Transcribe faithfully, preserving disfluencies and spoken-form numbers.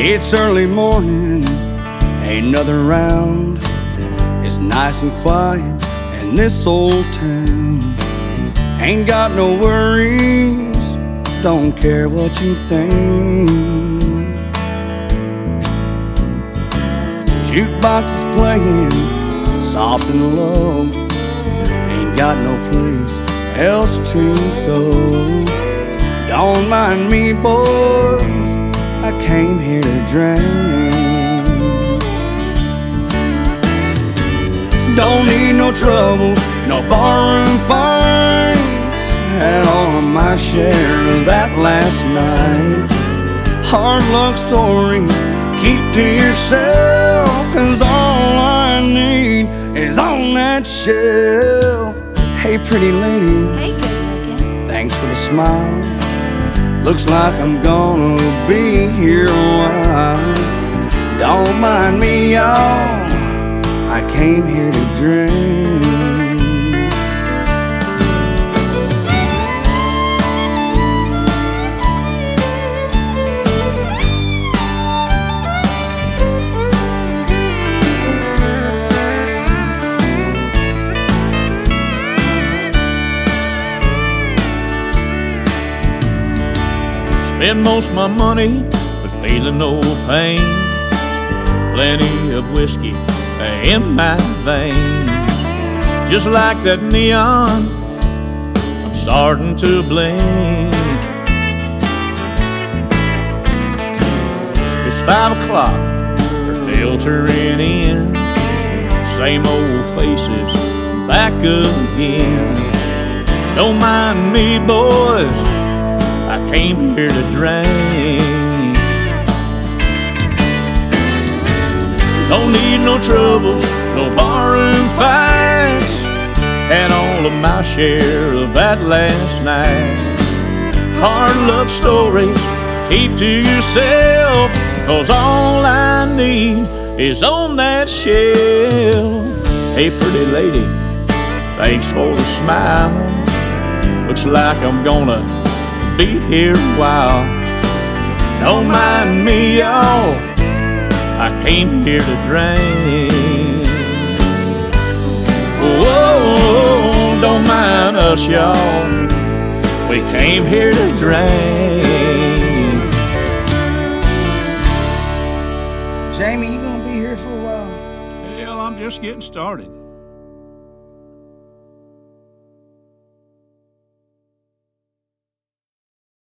It's early morning, ain't nothing round. It's nice and quiet in this old town. Ain't got no worries, don't care what you think. Jukebox is playing soft and low. Ain't got no place else to go. Don't mind me, boys, I came here to drink. Don't need no troubles, no barroom fights. Had all of my share of that last night. Hard luck stories, keep to yourself, 'cause all I need is on that shelf. Hey pretty lady, hey good looking, thanks for the smile. Looks like I'm gonna be here a while. Don't mind me, y'all, I came here to drink. Spend most my money, but feeling no pain. Plenty of whiskey in my veins. Just like that neon, I'm starting to blink. It's five o'clock, they're filtering in. Same old faces, back again. Don't mind me, boys, I came here to drink. Don't need no troubles, no barroom fights. Had all of my share of that last night. Hard luck stories, keep to yourself, 'cause all I need is on that shelf. Hey pretty lady, thanks for the smile. Looks like I'm gonna be here a while. Don't mind me, y'all, I came here to drink. Whoa, don't mind us, y'all, we came here to drink. Jamie, you gonna be here for a while? Hell, I'm just getting started.